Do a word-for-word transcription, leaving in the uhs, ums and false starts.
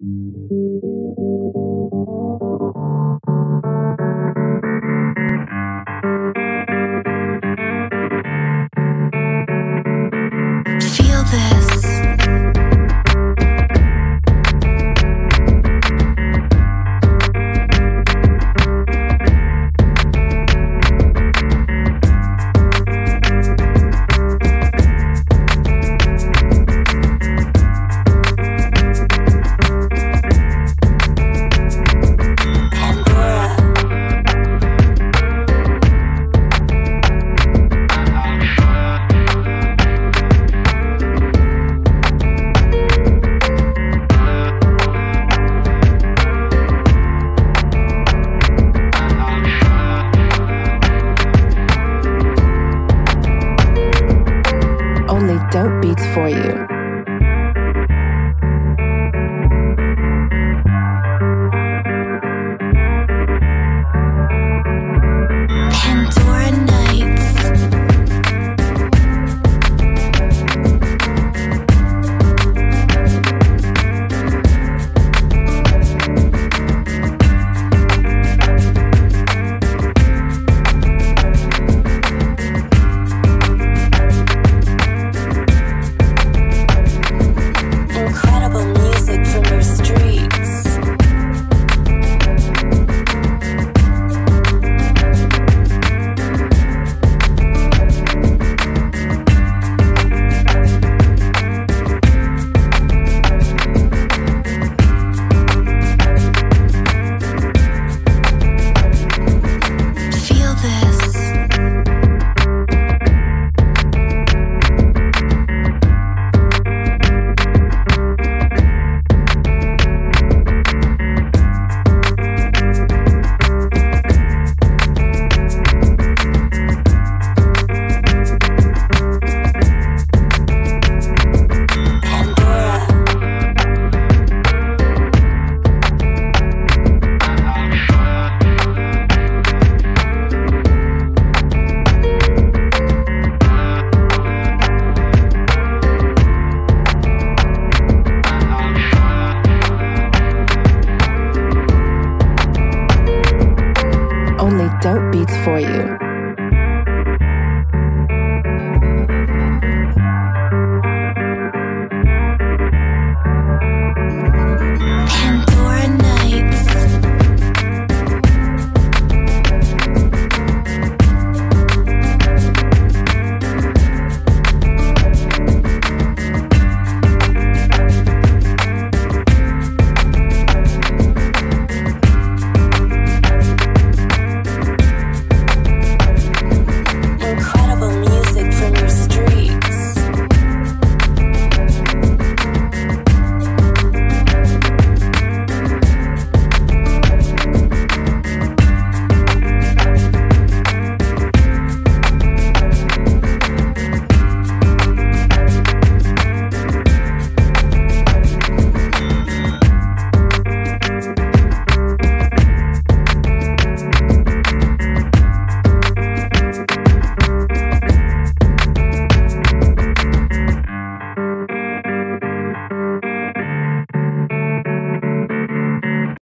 Feel this. Only dope beats for you. Dope beats for you.